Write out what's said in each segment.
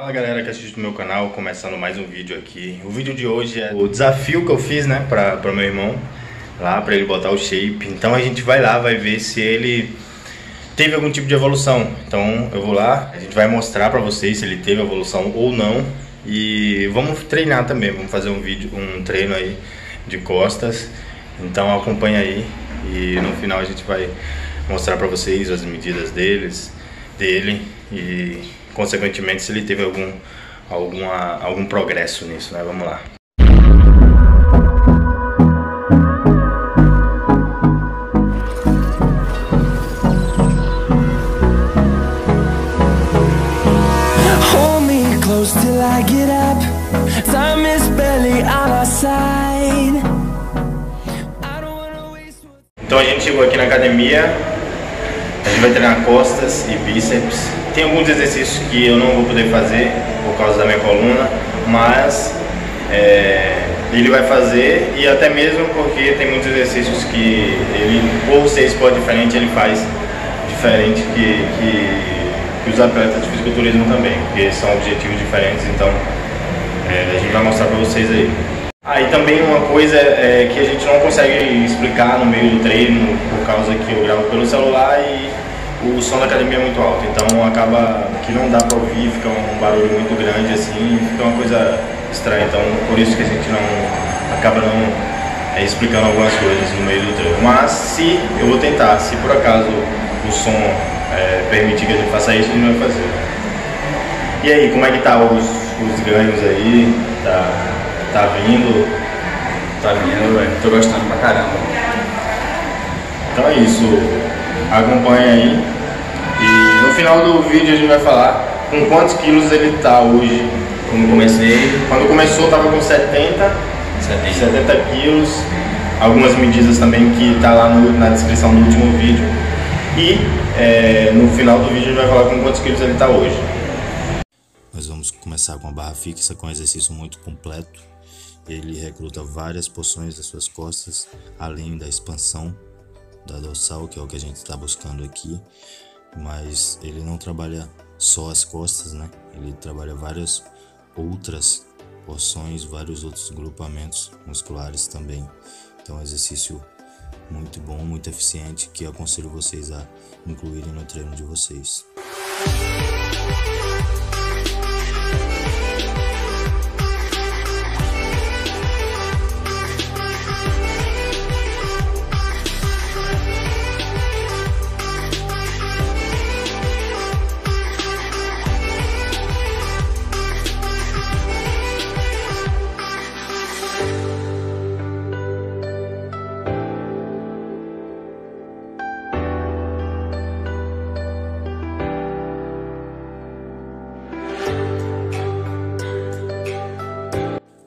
Fala galera que assiste o meu canal, começando mais um vídeo aqui. O vídeo de hoje é o desafio que eu fiz, né, para meu irmão lá, para ele botar o shape. Então a gente vai lá, vai ver se ele teve algum tipo de evolução. Então eu vou lá, a gente vai mostrar para vocês se ele teve evolução ou não. E vamos treinar também, vamos fazer um treino aí de costas. Então acompanha aí e no final a gente vai mostrar para vocês as medidas dele e consequentemente se ele teve algum progresso nisso, né? Vamos lá. Hold me close till I get up. Time is barely on our side. I don't wanna waste. Então a gente chegou aqui na academia. A gente vai treinar costas e bíceps. Tem alguns exercícios que eu não vou poder fazer por causa da minha coluna, mas ele vai fazer, e até mesmo porque tem muitos exercícios que ele, ou você expõe diferente, ele faz diferente que os atletas de fisiculturismo também, porque são objetivos diferentes, então a gente vai mostrar para vocês aí. Aí também uma coisa que a gente não consegue explicar no meio do treino, por causa que eu gravo pelo celular e o som da academia é muito alto, então acaba que não dá para ouvir, fica um barulho muito grande assim, fica uma coisa estranha, então por isso que a gente não acaba não explicando algumas coisas no meio do treino. Mas se eu vou tentar, se por acaso o som permitir que a gente faça isso, a gente vai fazer. E aí, como é que tá os ganhos aí? Tá vindo, velho. Tô gostando pra caramba. Então é isso. Acompanha aí. E no final do vídeo a gente vai falar com quantos quilos ele tá hoje. Quando começou tava com 70 quilos. Algumas medidas também que tá lá na descrição do último vídeo. E no final do vídeo a gente vai falar com quantos quilos ele tá hoje. Nós vamos começar com a barra fixa, com um exercício muito completo. Ele recruta várias porções das suas costas, além da expansão da dorsal, que é o que a gente está buscando aqui. Mas ele não trabalha só as costas, né? Ele trabalha várias outras porções, vários outros grupamentos musculares também. Então é um exercício muito bom, muito eficiente, que eu aconselho vocês a incluírem no treino de vocês.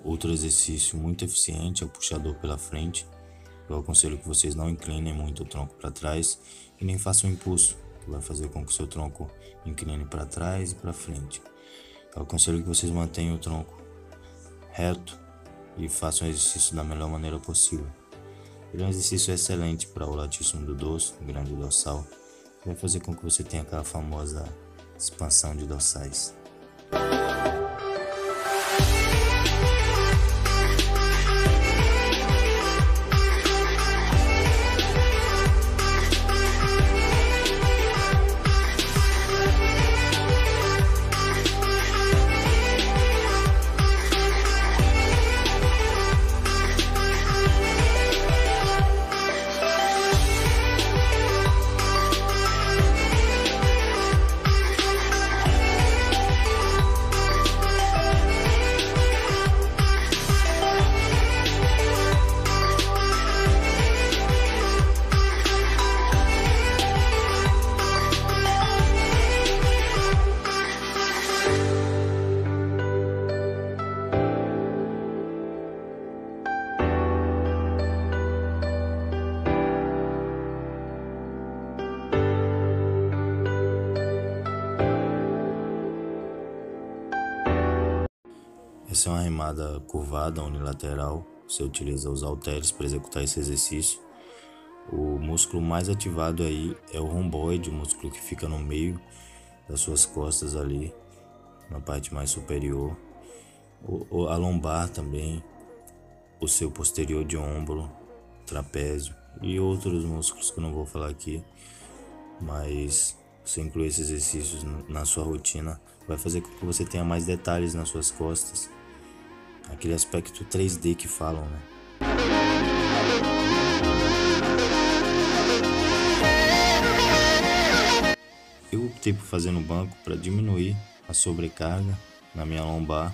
Outro exercício muito eficiente é o puxador pela frente. Eu aconselho que vocês não inclinem muito o tronco para trás e nem façam um impulso, que vai fazer com que o seu tronco incline para trás e para frente. Eu aconselho que vocês mantenham o tronco reto e façam o exercício da melhor maneira possível. Ele é um exercício excelente para o latíssimo do dorso, o grande dorsal, que vai fazer com que você tenha aquela famosa expansão de dorsais. Essa é uma remada curvada unilateral, você utiliza os halteres para executar esse exercício. O músculo mais ativado aí é o romboide, o músculo que fica no meio das suas costas ali, na parte mais superior, a lombar também, o seu posterior de ombro, trapézio e outros músculos que eu não vou falar aqui, mas você incluir esses exercícios na sua rotina vai fazer com que você tenha mais detalhes nas suas costas, aquele aspecto 3D que falam, né? Eu optei por fazer no banco para diminuir a sobrecarga na minha lombar,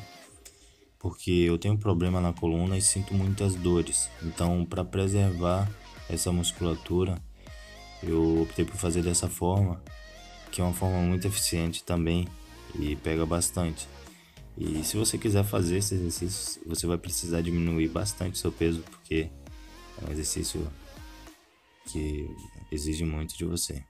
porque eu tenho um problema na coluna e sinto muitas dores. Então, para preservar essa musculatura, eu optei por fazer dessa forma, que é uma forma muito eficiente também e pega bastante. E se você quiser fazer esse exercício, você vai precisar diminuir bastante o seu peso, porque é um exercício que exige muito de você.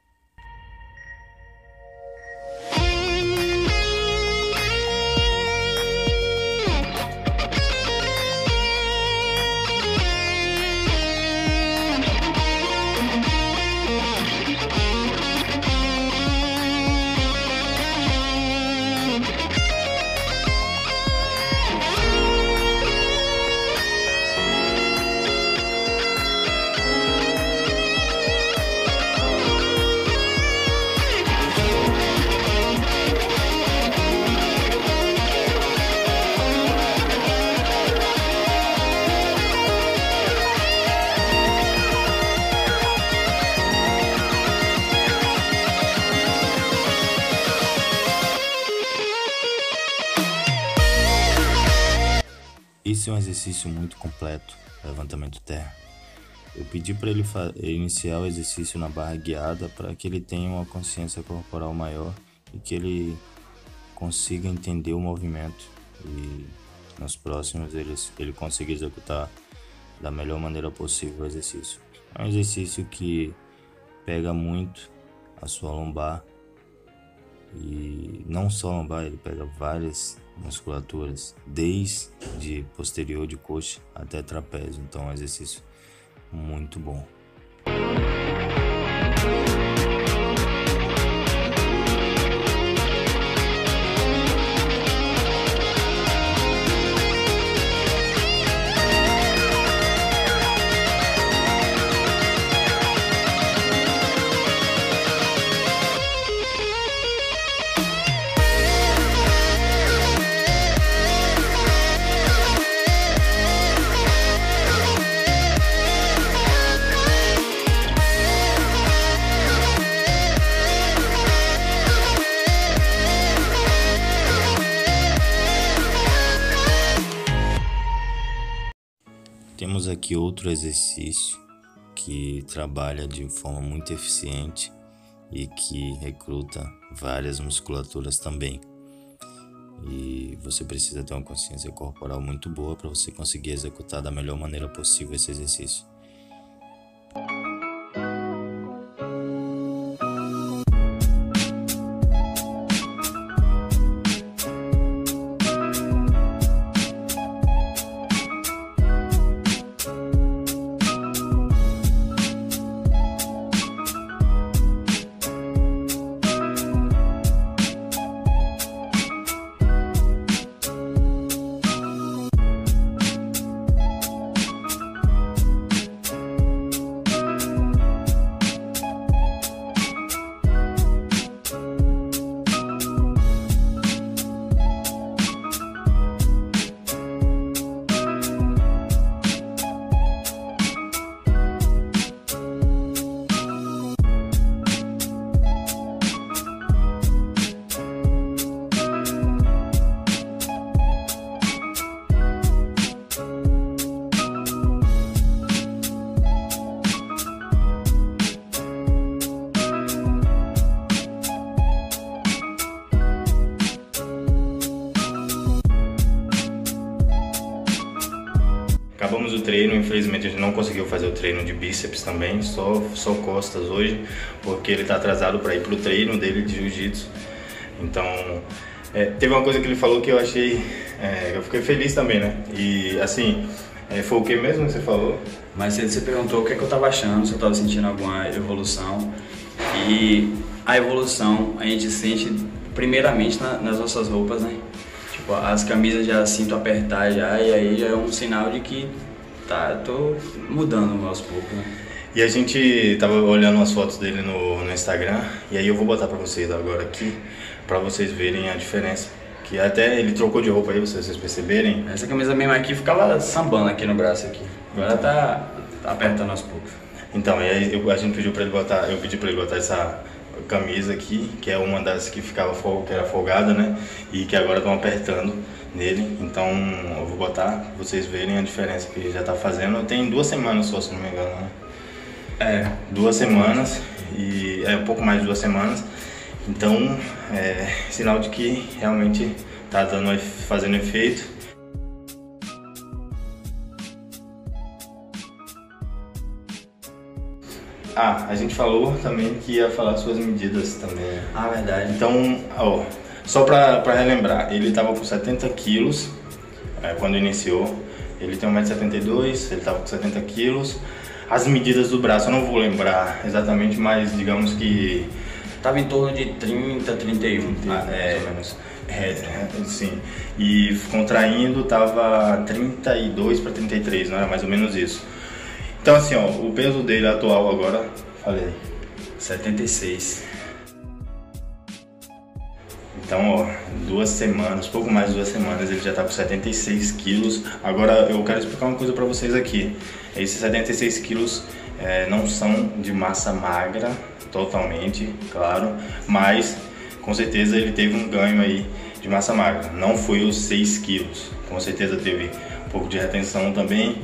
Esse é um exercício muito completo, levantamento terra. Eu pedi para ele iniciar o exercício na barra guiada para que ele tenha uma consciência corporal maior e que ele consiga entender o movimento e nos próximos ele consiga executar da melhor maneira possível o exercício. É um exercício que pega muito a sua lombar e não só a lombar, ele pega várias musculaturas, desde posterior de coxa até trapézio, então é um exercício muito bom. Temos aqui outro exercício que trabalha de forma muito eficiente e que recruta várias musculaturas também. E você precisa ter uma consciência corporal muito boa para você conseguir executar da melhor maneira possível esse exercício. Acabamos o treino, infelizmente a gente não conseguiu fazer o treino de bíceps também, só costas hoje, porque ele está atrasado para ir para o treino dele de jiu-jitsu. Então, teve uma coisa que ele falou que eu achei, eu fiquei feliz também, né? E assim, foi o que mesmo que você falou? Mas você perguntou o que é que eu estava achando, se eu estava sentindo alguma evolução, e a evolução a gente sente primeiramente nas nossas roupas, né? Tipo, as camisas já sinto apertar já, e aí já é um sinal de que tá, tô mudando aos poucos, né? E a gente tava olhando umas fotos dele no Instagram, e aí eu vou botar pra vocês agora aqui, pra vocês verem a diferença. Que até ele trocou de roupa aí, vocês perceberem. Essa camisa mesmo aqui ficava sambando aqui no braço aqui. Agora tá apertando aos poucos. Então, e aí a gente pediu pra ele botar, eu pedi pra ele botar essa camisa aqui, que é uma das que ficava que era folgada, né? E que agora estão apertando nele. Então eu vou botar pra vocês verem a diferença que ele já tá fazendo. Tem 2 semanas só, se não me engano, né? É, 2 semanas e é um pouco mais de 2 semanas. Então é sinal de que realmente tá fazendo efeito. Ah, a gente falou também que ia falar suas medidas também. Ah, verdade. Então, ó, só pra relembrar, ele tava com 70 quilos quando iniciou. Ele tem 1,72 m, ele tava com 70 quilos. As medidas do braço eu não vou lembrar exatamente, mas digamos que... tava em torno de 30, 31. Mais ou menos. Sim. E contraindo tava 32 para 33, não era mais ou menos isso. Então assim, ó, o peso dele atual agora, falei, 76. Então, ó, 2 semanas, pouco mais de 2 semanas, ele já tá com 76 quilos. Agora eu quero explicar uma coisa pra vocês aqui. Esses 76 quilos não são de massa magra, totalmente, claro, mas com certeza ele teve um ganho aí de massa magra. Não foi os 6 quilos, com certeza teve um pouco de retenção também.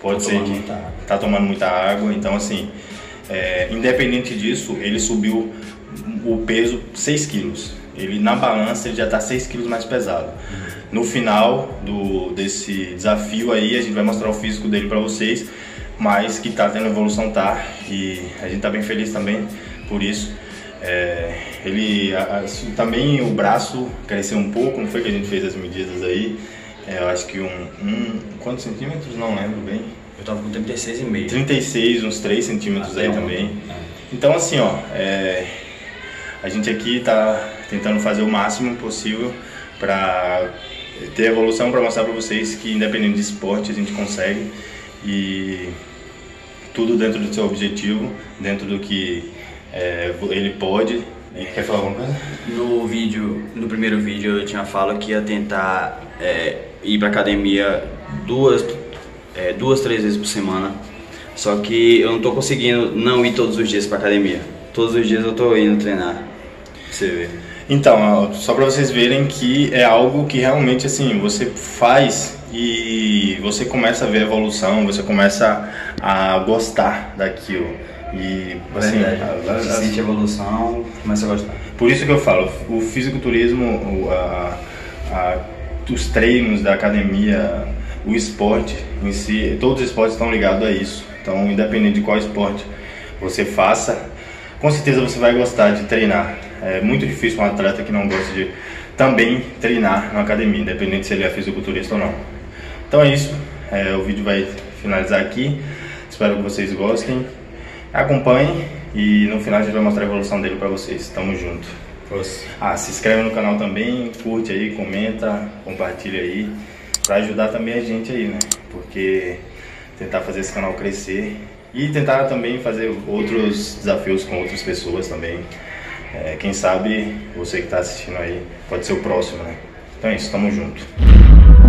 Pode ser que tá tomando muita água, então assim, independente disso, ele subiu o peso 6 quilos. Ele, na balança, ele já tá 6 quilos mais pesado. No final desse desafio aí, a gente vai mostrar o físico dele pra vocês, mas que tá tendo evolução, tá? E a gente tá bem feliz também por isso. Também o braço cresceu um pouco, não foi que a gente fez as medidas aí? Eu acho que quantos centímetros? Não lembro bem. Eu tava com 36,5. 36, uns 3 centímetros aí também. Então assim, ó, a gente aqui tá tentando fazer o máximo possível pra ter evolução, pra mostrar pra vocês que independente de esporte a gente consegue. E tudo dentro do seu objetivo, dentro do que ele pode. Quer falar alguma coisa? No primeiro vídeo eu tinha falado que ia tentar ir pra academia duas, três vezes por semana. Só que eu não tô conseguindo não ir todos os dias pra academia. Todos os dias eu tô indo treinar. Você vê. Então, só pra vocês verem que é algo que realmente assim, você faz e você começa a ver a evolução, você começa a gostar daquilo. E assim, você sente evolução, começa a gostar. Por isso que eu falo, o fisiculturismo, os treinos da academia, o esporte em si, todos os esportes estão ligados a isso. Então, independente de qual esporte você faça, com certeza você vai gostar de treinar. É muito difícil um atleta que não gosta de também treinar na academia, independente se ele é fisiculturista ou não. Então é isso, o vídeo vai finalizar aqui. Espero que vocês gostem, acompanhem e no final a gente vai mostrar a evolução dele pra vocês. Tamo junto. Se inscreve no canal também, curte aí, comenta, compartilha aí, pra ajudar também a gente aí, né? Porque tentar fazer esse canal crescer e tentar também fazer outros desafios com outras pessoas também. Quem sabe você que tá assistindo aí pode ser o próximo, né? Então é isso, tamo junto.